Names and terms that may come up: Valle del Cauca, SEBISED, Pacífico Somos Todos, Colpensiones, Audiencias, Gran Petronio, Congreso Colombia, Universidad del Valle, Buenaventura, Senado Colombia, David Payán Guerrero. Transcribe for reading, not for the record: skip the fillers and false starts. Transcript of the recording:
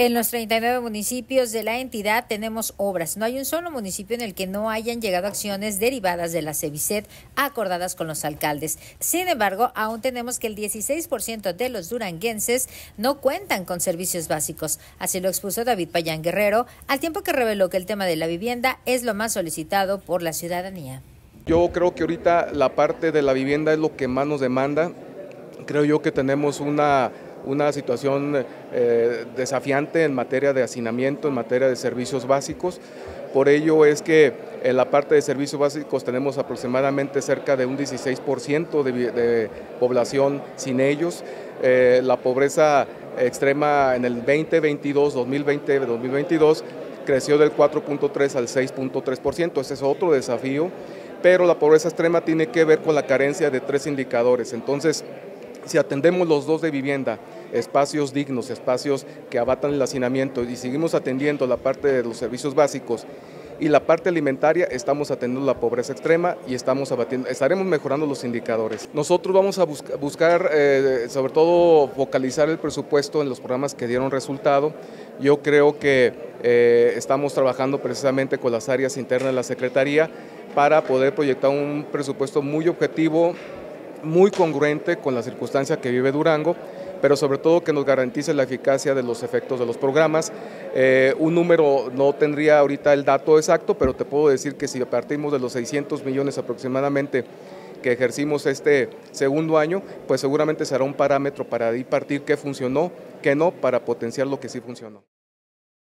En los 39 municipios de la entidad tenemos obras. No hay un solo municipio en el que no hayan llegado acciones derivadas de la SEBISED acordadas con los alcaldes. Sin embargo, aún tenemos que el 16% de los duranguenses no cuentan con servicios básicos. Así lo expuso David Payán Guerrero, al tiempo que reveló que el tema de la vivienda es lo más solicitado por la ciudadanía. Yo creo que ahorita la parte de la vivienda es lo que más nos demanda. Creo yo que tenemos una situación desafiante en materia de hacinamiento, en materia de servicios básicos. Por ello es que en la parte de servicios básicos tenemos aproximadamente cerca de un 16% de población sin ellos. La pobreza extrema en el 2020-2022 creció del 4.3 al 6.3%, ese es otro desafío, pero la pobreza extrema tiene que ver con la carencia de tres indicadores. Entonces, si atendemos los dos de vivienda, espacios dignos, espacios que abatan el hacinamiento, y seguimos atendiendo la parte de los servicios básicos y la parte alimentaria, estamos atendiendo la pobreza extrema y estaremos mejorando los indicadores. Nosotros vamos a buscar, sobre todo, focalizar el presupuesto en los programas que dieron resultado. Yo creo que estamos trabajando precisamente con las áreas internas de la Secretaría para poder proyectar un presupuesto muy objetivo, muy congruente con la circunstancia que vive Durango, pero sobre todo que nos garantice la eficacia de los efectos de los programas. Un número, no tendría ahorita el dato exacto, pero te puedo decir que si partimos de los 600 millones aproximadamente que ejercimos este segundo año, pues seguramente será un parámetro para partir qué funcionó, qué no, para potenciar lo que sí funcionó.